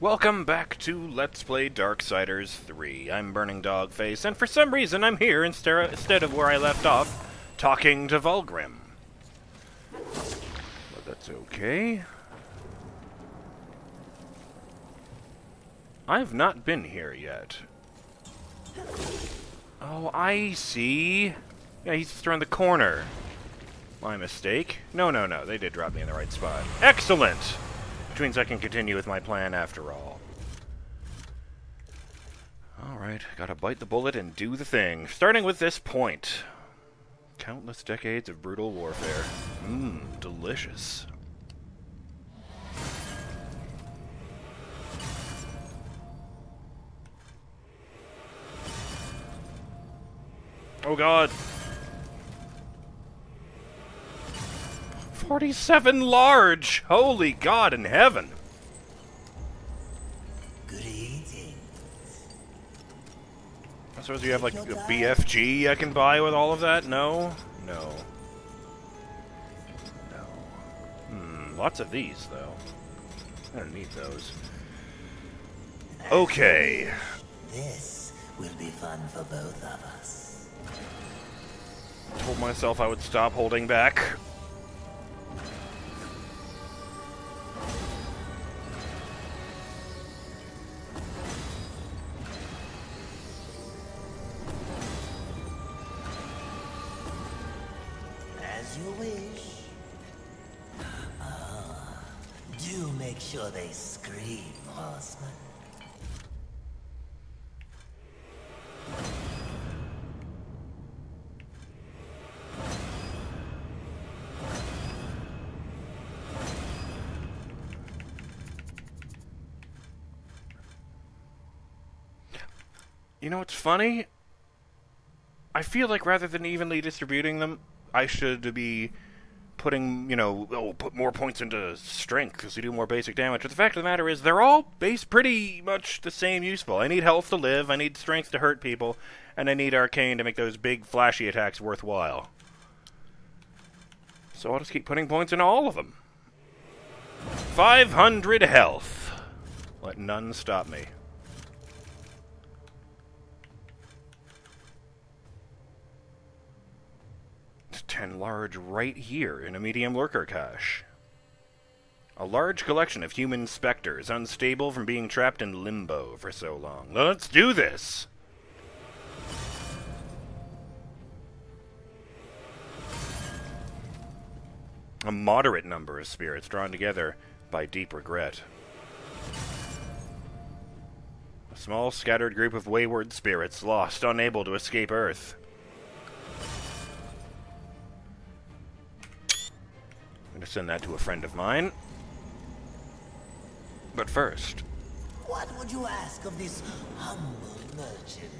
Welcome back to Let's Play Darksiders 3. I'm Burning Dogface, and for some reason I'm here instead of where I left off, talking to Vulgrim. But that's okay. I've not been here yet. Oh, I see. Yeah, he's just around the corner. My mistake. No, they did drop me in the right spot. Excellent! Which means I can continue with my plan after all. Alright, gotta bite the bullet and do the thing. Starting with this point. Countless decades of brutal warfare. Mmm, delicious. Oh god! 47 large! Holy God in heaven! Greetings. I suppose you have like a BFG I can buy with all of that? No? No. No. Hmm, lots of these though. I don't need those. Okay. This will be fun for both of us. Told myself I would stop holding back. Sure they scream, horseman. You know what's funny? I feel like rather than evenly distributing them, I should be putting, you know, put more points into strength because we do more basic damage. But the fact of the matter is, they're all pretty much the same useful. I need health to live, I need strength to hurt people, and I need arcane to make those big, flashy attacks worthwhile. So I'll just keep putting points into all of them. 500 health. Let none stop me. And large right here in a medium lurker cache. A large collection of human specters, unstable from being trapped in limbo for so long. Let's do this! A moderate number of spirits drawn together by deep regret. A small scattered group of wayward spirits lost, unable to escape Earth. To send that to a friend of mine. But first, what would you ask of this humble merchant?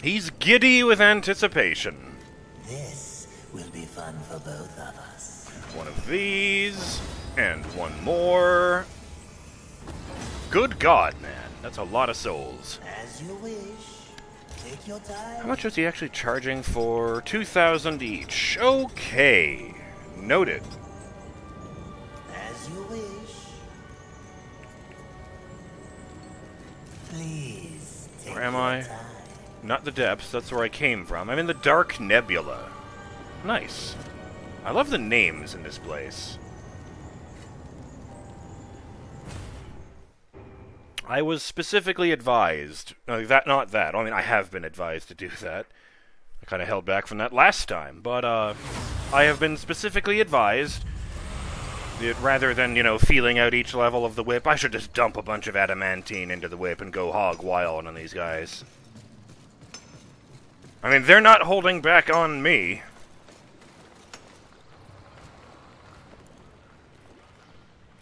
He's giddy with anticipation. This will be fun for both of us. One of these, and one more. Good God, man, that's a lot of souls. As you wish. Take your time. How much was he actually charging for? 2,000 each. Okay, noted. You wish. Please take where am I? Time. Not the depths, that's where I came from. I'm in the Dark Nebula. Nice. I love the names in this place. I was specifically advised... No, not that. I mean, I have been advised to do that. I kind of held back from that last time, but, I have been specifically advised... Rather than, you know, feeling out each level of the whip, I should just dump a bunch of adamantine into the whip and go hog wild on these guys. I mean, they're not holding back on me.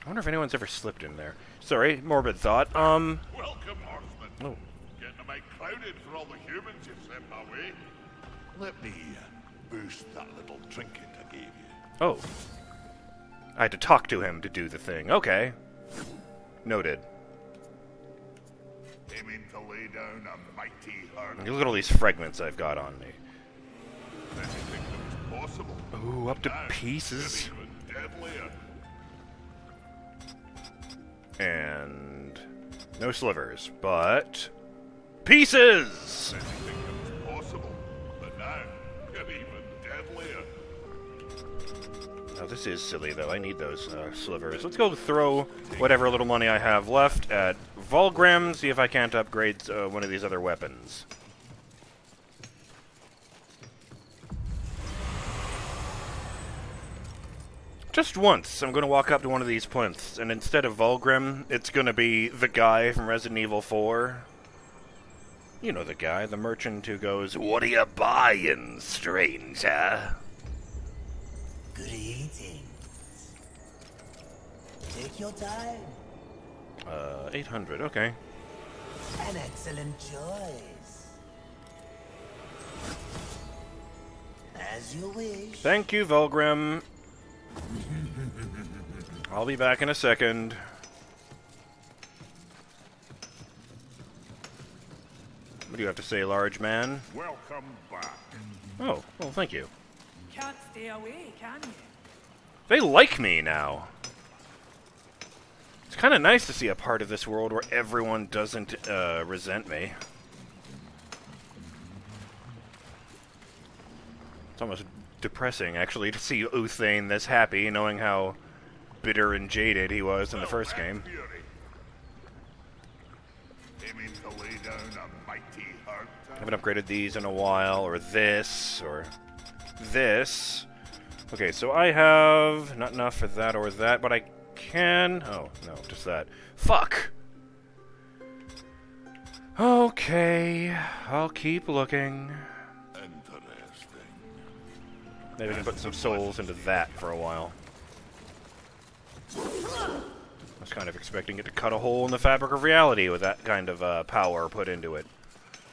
I wonder if anyone's ever slipped in there. Sorry, morbid thought. Welcome, horseman. Oh. Getting a bit crowded for all the humans you've sent my way. Let me boost that little trinket I gave you. Oh. I had to talk to him to do the thing. Okay. Noted. Aiming to lay down a mighty herd. Look at all these fragments I've got on me. Anything that was possible. Ooh, up to now, pieces. And... No slivers, but... pieces! Anything that's possible, but now, even deadlier. Now this is silly, though. I need those slivers. Let's go throw whatever little money I have left at Vulgrim, see if I can't upgrade one of these other weapons. Just once, I'm going to walk up to one of these plinths, and instead of Vulgrim, it's going to be the guy from Resident Evil 4. You know the guy, the merchant who goes, "What are you buying, stranger?" Greetings. Take your time. 800, okay. An excellent choice. As you wish. Thank you, Vulgrim. I'll be back in a second. What do you have to say, large man? Welcome back. Oh, well, thank you. Can't stay away, can you? They like me now. It's kind of nice to see a part of this world where everyone doesn't resent me. It's almost depressing, actually, to see Uthane this happy, knowing how bitter and jaded he was in the first game. I haven't upgraded these in a while, or this, or this. Okay, so I have not enough for that or that, but I can... oh, no, just that. Fuck! Okay, I'll keep looking. Maybe we can put some souls into that for a while. I was kind of expecting it to cut a hole in the fabric of reality with that kind of power put into it.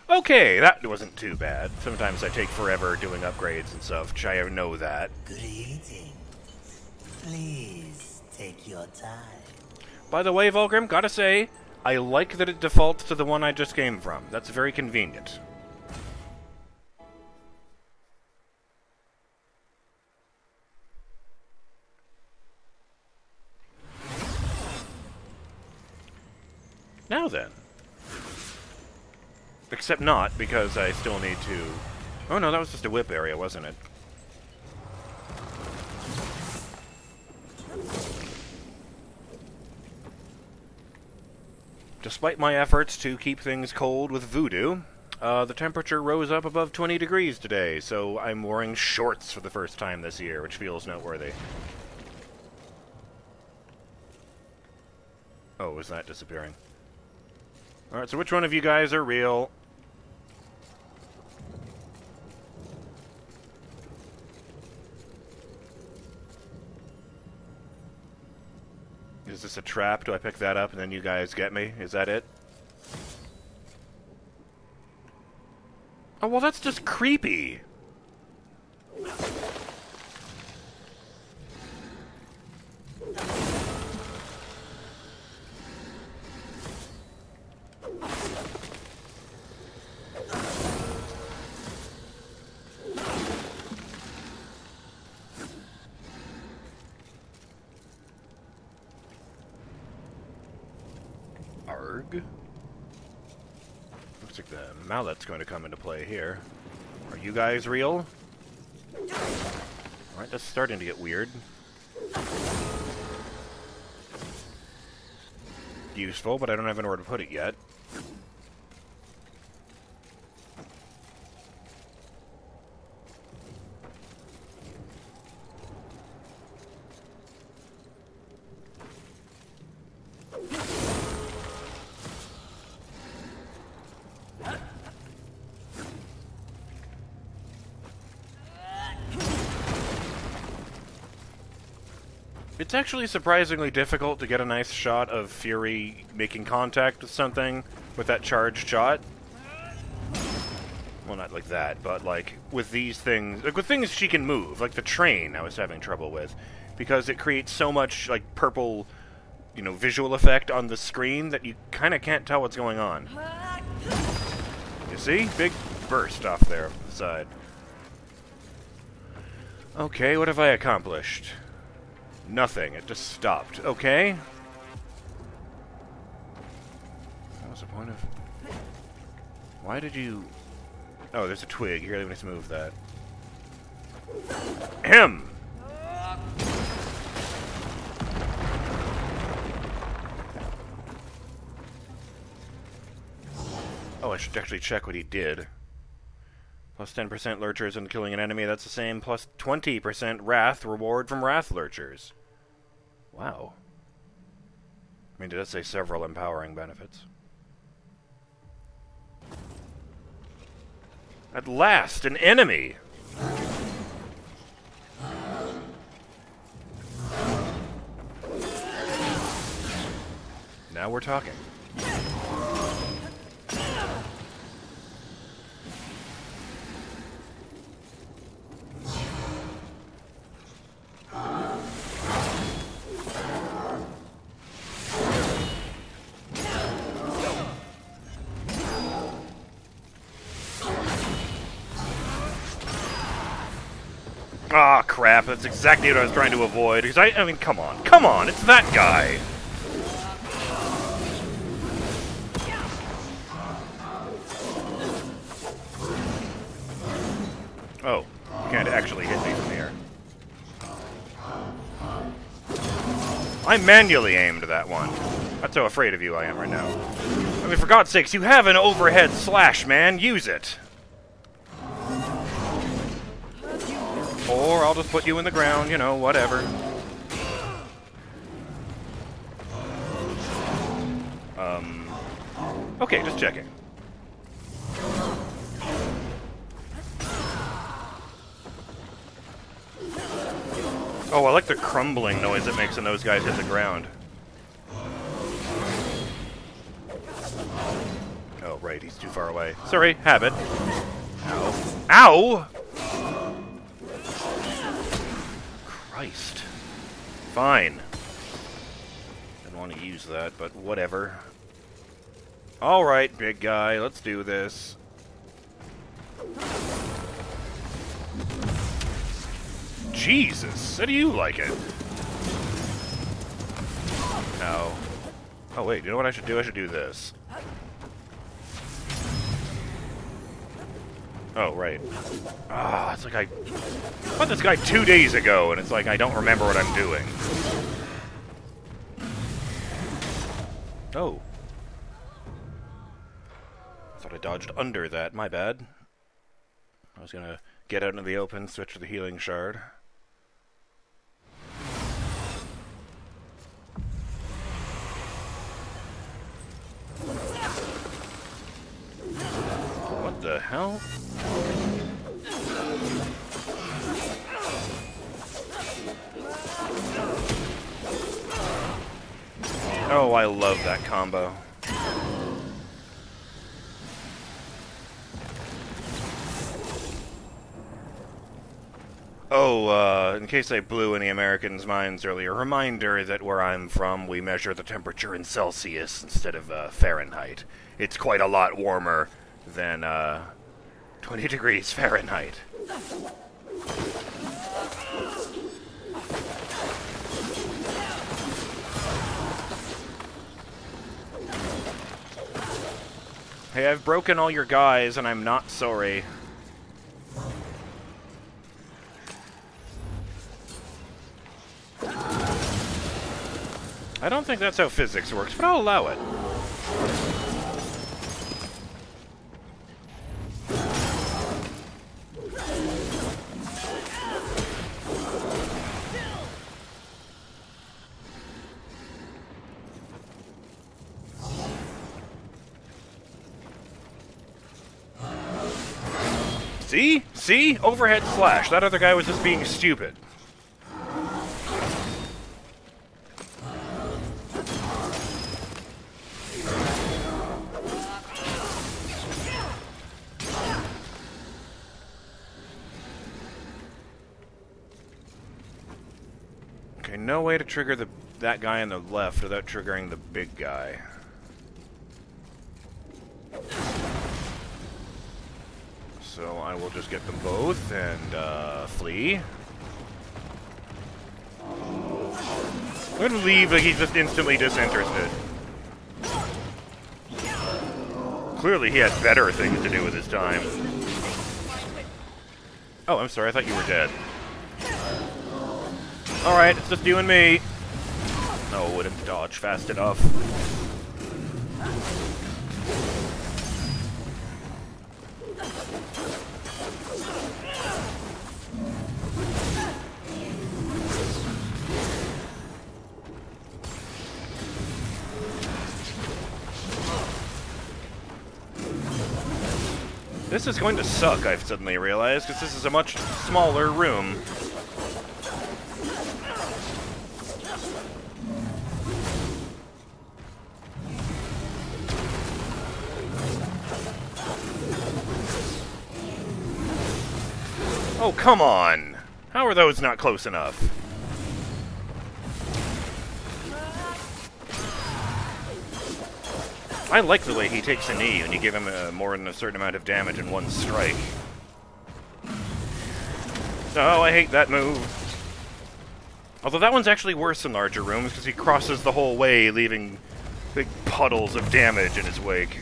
Okay, that wasn't too bad. Sometimes I take forever doing upgrades and stuff, which I know that. Greetings. Please take your time. By the way, Vulgrim, gotta say, I like that it defaults to the one I just came from. That's very convenient. Now then. Except not, because I still need to... oh no, that was just a whip area, wasn't it? Despite my efforts to keep things cold with voodoo, the temperature rose up above 20 degrees today, so I'm wearing shorts for the first time this year, which feels noteworthy. Oh, is that disappearing? Alright, so which one of you guys are real? Is this a trap? Do I pick that up and then you guys get me? Is that it? Oh, well, that's just creepy! Looks like the mallet's going to come into play here. Are you guys real? Alright, that's starting to get weird. Useful, but I don't have anywhere to put it yet. It's actually surprisingly difficult to get a nice shot of Fury making contact with something with that charged shot. Well, not like that, but like with these things, like with things she can move, like the train I was having trouble with, because it creates so much like purple, you know, visual effect on the screen that you kind of can't tell what's going on. You see? Big burst off there on the side. Okay, what have I accomplished? Nothing. It just stopped. Okay. the point of? Why did you... Oh, there's a twig. Here, let me just move that. Him! Oh, I should actually check what he did. Plus 10% lurchers and killing an enemy. That's the same. Plus 20% wrath reward from wrath lurchers. Wow. I mean, it does say several empowering benefits. At last, an enemy! Now we're talking. Ah, crap, that's exactly what I was trying to avoid, because I mean, come on, come on, it's that guy! Oh, you can't actually hit me from here. I manually aimed that one. That's how afraid of you I am right now. I mean, for God's sakes, you have an overhead slash, man, use it! Or I'll just put you in the ground, you know, whatever. Okay, just checking. Oh, I like the crumbling noise it makes when those guys hit the ground. Oh, right, he's too far away. Sorry, habit. Ow. Ow! Fine. Didn't want to use that, but whatever. Alright, big guy, let's do this. Jesus, how do you like it? Ow. Oh wait, you know what I should do? I should do this. Oh, right. Ah, it's like I fought this guy 2 days ago, and it's like I don't remember what I'm doing. Oh. I thought I dodged under that. My bad. I was gonna get out into the open, switch to the healing shard. What the hell? Oh, I love that combo. Oh, in case I blew any Americans' minds earlier, reminder that where I'm from, we measure the temperature in Celsius instead of Fahrenheit. It's quite a lot warmer than 20 degrees Fahrenheit. Hey, I've broken all your guys, and I'm not sorry. I don't think that's how physics works, but I'll allow it. See? See? Overhead slash. That other guy was just being stupid. Okay, no way to trigger that guy on the left without triggering the big guy. So I will just get them both and flee. I'm gonna leave like he's just instantly disinterested. Clearly he had better things to do with his time. Oh, I'm sorry, I thought you were dead. Alright, it's just you and me. No, I wouldn't dodge fast enough. This is going to suck, I've suddenly realized, because this is a much smaller room. Oh, come on! How are those not close enough? I like the way he takes a knee when you give him more than a certain amount of damage in one strike. Oh, I hate that move. Although that one's actually worse in larger rooms because he crosses the whole way, leaving big puddles of damage in his wake.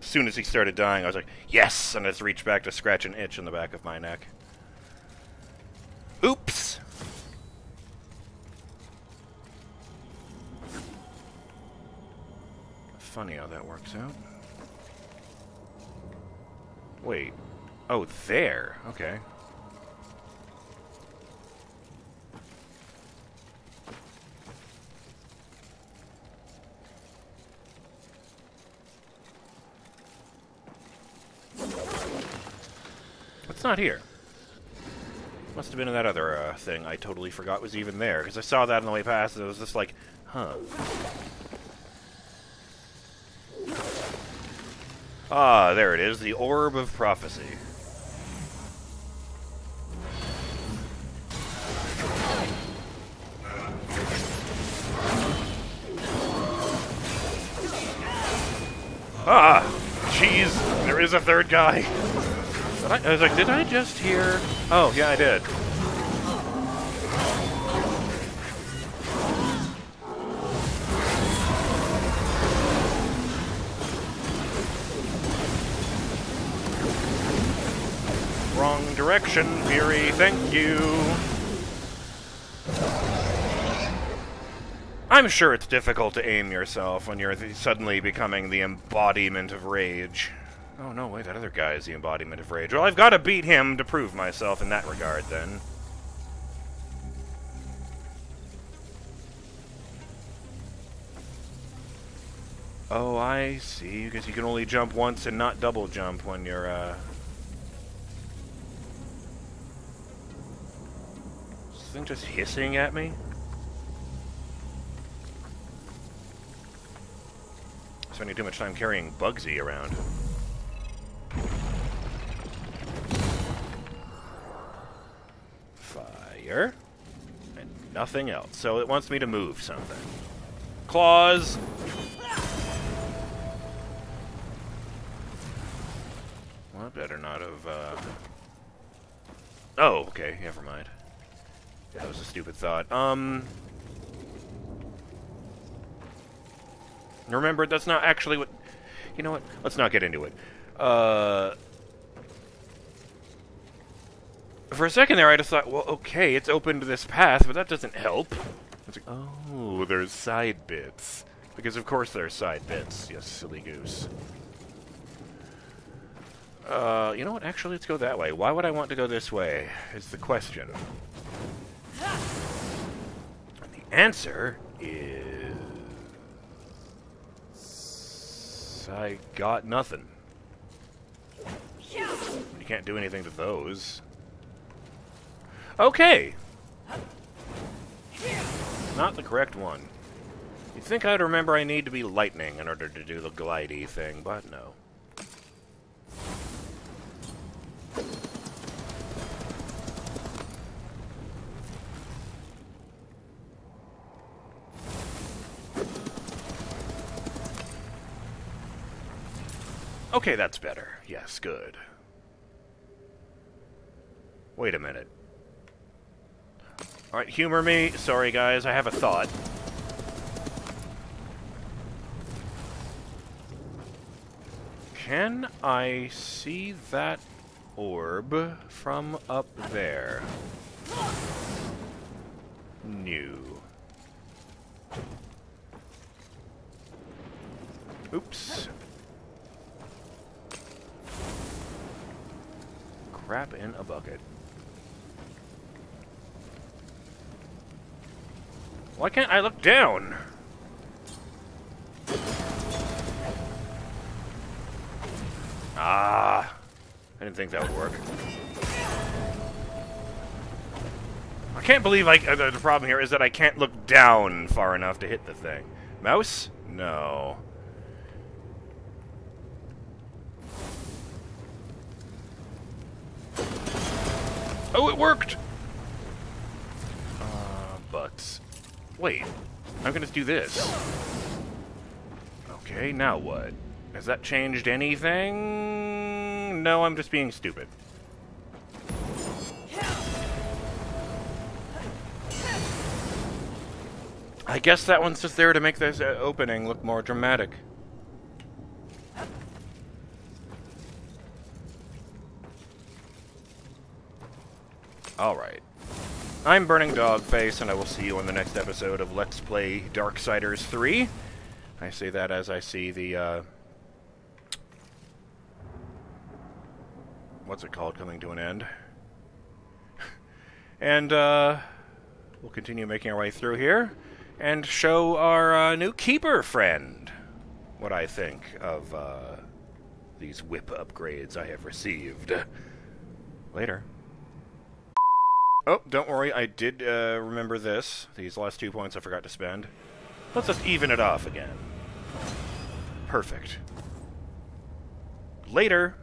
As soon as he started dying, I was like, yes! And I just reached back to scratch an itch in the back of my neck. Oops! Funny how that works out. Wait. Oh, there! Okay. It's not here. Must have been in that other thing I totally forgot was even there, because I saw that on the way past, and it was just like, huh. Ah, there it is, the Orb of Prophecy. Ah! Jeez, there is a third guy! I was like, did I just hear... Oh, yeah, I did. Wrong direction, Fury, thank you! I'm sure it's difficult to aim yourself when you're suddenly becoming the embodiment of rage. Oh, no, wait, that other guy is the embodiment of rage. Well, I've got to beat him to prove myself in that regard, then. Oh, I see, because you can only jump once and not double jump when you're, Is this thing just hissing at me? Spending too much time carrying Bugsy around. And nothing else. So it wants me to move something. Claws! Well, I better not have, Oh, okay, never mind. That was a stupid thought. Remember, that's not actually what... You know what? Let's not get into it. For a second there, I just thought, well, okay, it's open to this path, but that doesn't help. It's like, oh, there's side bits. Because of course there's side bits. Yes, silly goose. You know what? Actually, let's go that way. Why would I want to go this way is the question. And the answer is... I got nothing. You can't do anything to those. Okay! Not the correct one. You'd think I'd remember I need to be lightning in order to do the glidey thing, but no. Okay, that's better. Yes, good. Wait a minute. Alright, humor me. Sorry, guys, I have a thought. Can I see that orb from up there? No. Oops. Crap in a bucket. Why can't I look down? Ah, I didn't think that would work. I can't believe the problem here is that I can't look down far enough to hit the thing. Mouse? No. Oh, it worked! But... wait. I'm gonna do this. Okay, now what? Has that changed anything? No, I'm just being stupid. I guess that one's just there to make this opening look more dramatic. Alright. I'm Burning Dogface, and I will see you on the next episode of Let's Play Darksiders 3. I say that as I see the, what's it called? Coming to an end. And, we'll continue making our way through here, and show our, new Keeper friend what I think of, these whip upgrades I have received. Later. Oh, don't worry, I did remember this. These last 2 points I forgot to spend. Let's just even it off again. Perfect. Later!